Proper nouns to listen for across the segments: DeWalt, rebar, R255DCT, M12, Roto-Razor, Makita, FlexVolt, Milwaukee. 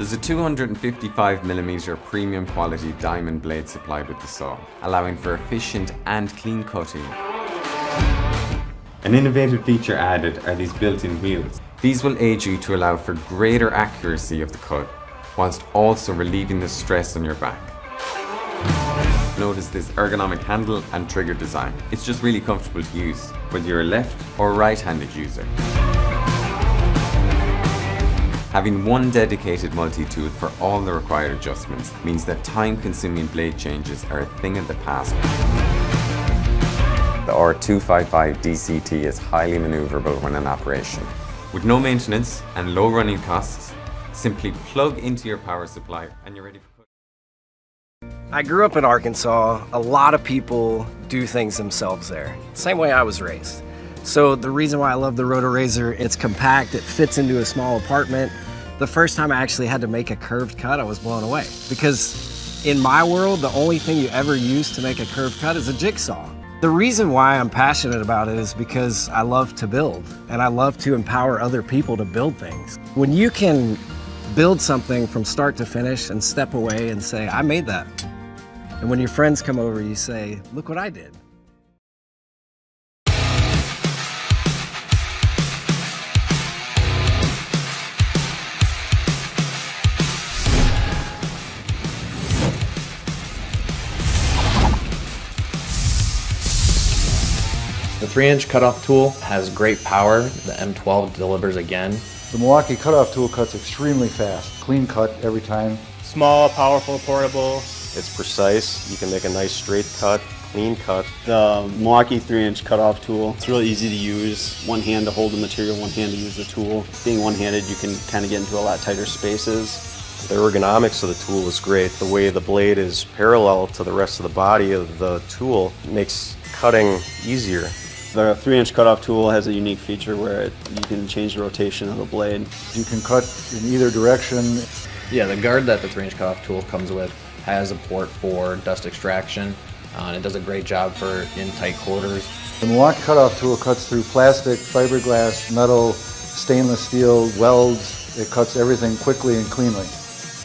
There's a 255mm premium quality diamond blade supplied with the saw, allowing for efficient and clean cutting. An innovative feature added are these built-in wheels. These will aid you to allow for greater accuracy of the cut, whilst also relieving the stress on your back. Notice this ergonomic handle and trigger design. It's just really comfortable to use, whether you're a left or right-handed user. Having one dedicated multi-tool for all the required adjustments means that time-consuming blade changes are a thing of the past. The R255DCT is highly maneuverable when in operation. With no maintenance and low running costs, simply plug into your power supply and you're ready for cooking. I grew up in Arkansas. A lot of people do things themselves there, same way I was raised. So the reason why I love the Roto-Razor, it's compact, it fits into a small apartment. The first time I actually had to make a curved cut, I was blown away. Because in my world, the only thing you ever use to make a curved cut is a jigsaw. The reason why I'm passionate about it is because I love to build, and I love to empower other people to build things. When you can build something from start to finish and step away and say, I made that. And when your friends come over, you say, look what I did. The 3-inch cutoff tool has great power. The M12 delivers again. The Milwaukee cutoff tool cuts extremely fast. Clean cut every time. Small, powerful, portable. It's precise. You can make a nice straight cut, clean cut. The Milwaukee 3-inch cutoff tool, it's really easy to use. One hand to hold the material, one hand to use the tool. Being one-handed, you can kind of get into a lot tighter spaces. The ergonomics of the tool is great. The way the blade is parallel to the rest of the body of the tool makes cutting easier. The 3-inch cutoff tool has a unique feature where you can change the rotation of the blade. You can cut in either direction. Yeah, the guard that the 3-inch cutoff tool comes with has a port for dust extraction, and it does a great job for in tight quarters. The Milwaukee cutoff tool cuts through plastic, fiberglass, metal, stainless steel, welds. It cuts everything quickly and cleanly.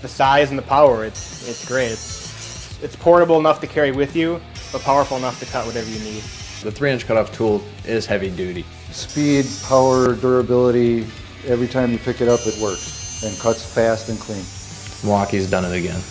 The size and the power, it's great. It's portable enough to carry with you, but powerful enough to cut whatever you need. The 3-inch cutoff tool is heavy duty. Speed, power, durability, every time you pick it up it works and cuts fast and clean. Milwaukee's done it again.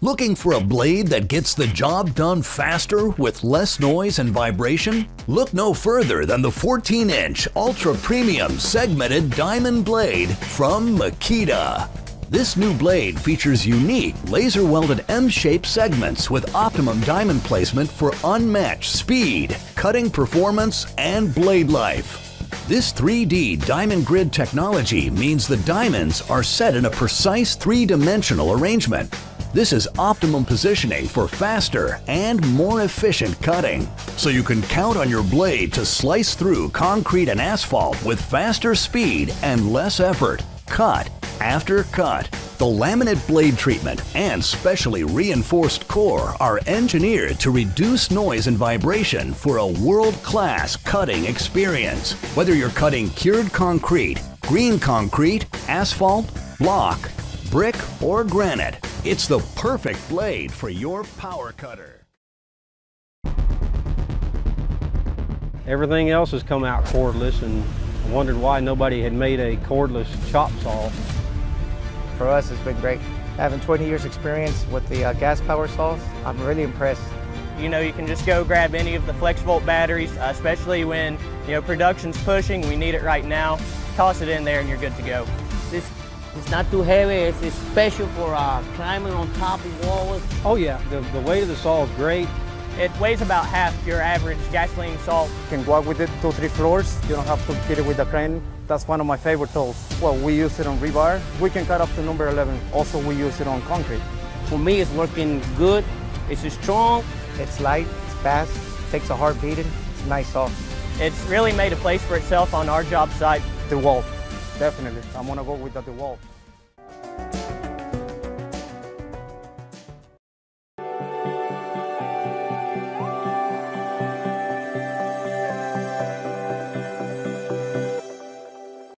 Looking for a blade that gets the job done faster with less noise and vibration? Look no further than the 14-inch ultra premium segmented diamond blade from Makita. This new blade features unique laser-welded M-shaped segments with optimum diamond placement for unmatched speed, cutting performance, and blade life. This 3D diamond grid technology means the diamonds are set in a precise three-dimensional arrangement. This is optimum positioning for faster and more efficient cutting, so you can count on your blade to slice through concrete and asphalt with faster speed and less effort, cut after cut. The laminate blade treatment and specially reinforced core are engineered to reduce noise and vibration for a world-class cutting experience. Whether you're cutting cured concrete, green concrete, asphalt, block, brick, or granite, it's the perfect blade for your power cutter. Everything else has come out cordless, and I wondered why nobody had made a cordless chop saw. For us, it's been great. Having 20 years experience with the gas power saws, I'm really impressed. You know, you can just go grab any of the FlexVolt batteries, especially when, you know, production's pushing, we need it right now. Toss it in there and you're good to go. It's not too heavy, it's special for climbing on top of walls. Oh yeah, the weight of the saw is great. It weighs about half your average gasoline saw. You can walk with it 2-3 floors. You don't have to get it with a crane. That's one of my favorite tools. Well, we use it on rebar. We can cut up to number 11. Also, we use it on concrete. For me, it's working good. It's strong. It's light. It's fast. It takes a hard beating. It's nice saw. It's really made a place for itself on our job site. DeWalt. Definitely. I'm going to go with the DeWalt.